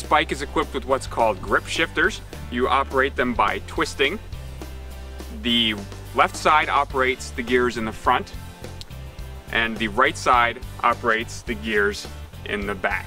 This bike is equipped with what's called grip shifters. You operate them by twisting. The left side operates the gears in the front, and the right side operates the gears in the back.